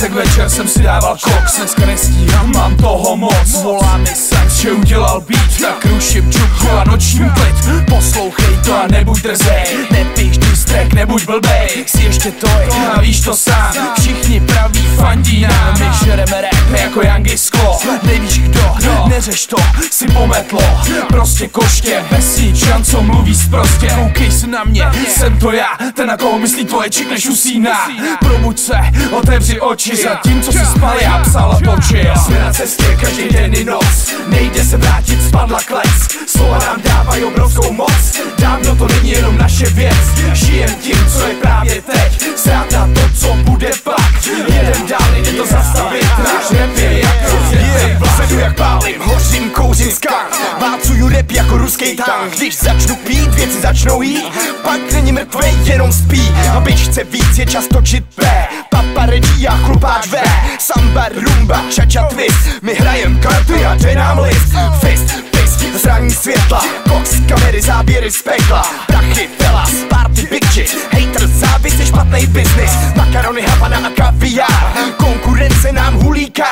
pátek večer jsem si dával koks, dneska nestíhám, mám toho moc. Volá mi sex, že udělal beat, tak ruším čuchu a noční klid. Poslouchej to a nebuď drzej, nepíš distrek, nebuď blbej, jsi ještě toj a víš to sám. Všichni praví fandí nám, my žereme rap jako Youngy Sklo. Nevíš kdo, neřeš to, si pometlo, prostě koště, vesničan, co mluví sprostě. Koukej se na mě, jsem to já, ten na koho myslí tvoje čik, než usíná. Probuď se, otevři oči, zatímco si spal, já psal a točil. Jsme na cestě každý den i noc, nejde se vrátit, spadla klec. Slova nám dávají obrovskou moc, dávno to není jenom naše věc. Žijem tím, co je právě teď, ztráta to, co bude pak. Jedem dál, jde to zastavit, náš rap je jak rozjetej vlak. Sedu jak pálím, hořím, kouřím skank, válcuju rap jako ruskej tank. Když začnu pít, věci začnou jít, pak není mrtvej, jenom spí. A byč chce víc, je čas točit P, papa Regie a chlupáč V. Samba, rumba, cha-cha, twist, my hrajem karty a jde nám list. Fist, pist, zraní světla, koks, kamery, záběry z pekla. Prachy, telas, party, bitches, hejtr, závis je špatnej biznis. Makarony, havana a kaviár, konkurence nám hulíká.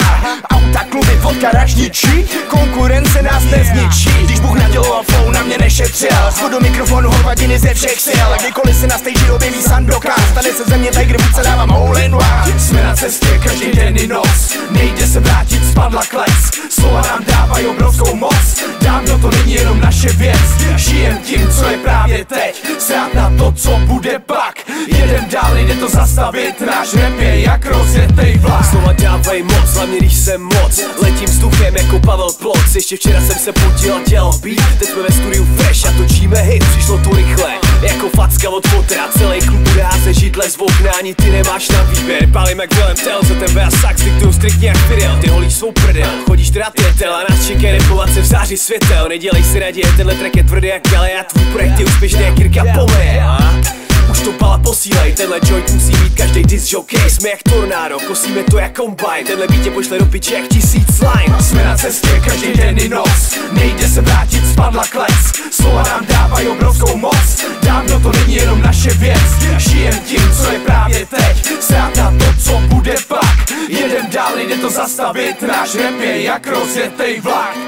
Auta, kluby, vodka, ražničí, konkurence nás nezničí. Když Bůh naděloval flow, na mě nešetřil, šlo do mikrofonu hovadiny ze všech sil. Kdykoliv se na stage objeví Sandokan, stane se ze mě Tiger Woods, se dávám hole in one. Jsme na cestě každý den i noc, nejde se vrátit, spadla klec. Slova nám dávají obrovskou moc, dávno to není jenom naše věc. Žijem tím, co je právě teď, ztráta to, co bude pak. Jedem dál, jde to zastavit, náš rap je jak rozjetej vlak. Slova dávej moc, hlavně když jsem moc, letím vzduchem jako Pavel Ploc. Ještě včera jsem se podělal, dělal beat, teď jsme ve studiu fresh a točíme hit. Přišlo to rychle, jako facka od fotra, celý klub udáze židle z okna, ani ty nemáš na výběr. Pálím jak Willem Tell, ZTV a Sax diktujou striktně jak Fidel, ty holíš svou prdel, chodíš teda tetel a nás čeká repovat se v září světel. Nedělej si raději, tenhle track je tvrdý jak ale a tvůj projekt je úspěšný jak Jirka Poleje. Už to pala posílej, tenhle joint musí mít každej disc jockey. Jsme jak tornádo, kosíme to jak kombajn, tenhle beat tě pošle do piče jak 1000 line. Jsme na cestě každý den i noc, nejde se vrátit, spadla klec. Slova nám dávají obrovskou moc, dávno to není jenom naše věc. Žijem tím, co je právě teď, ztráta to, co bude pak. Jedem dál, jde to zastavit, náš rap je jak rozjetej vlak.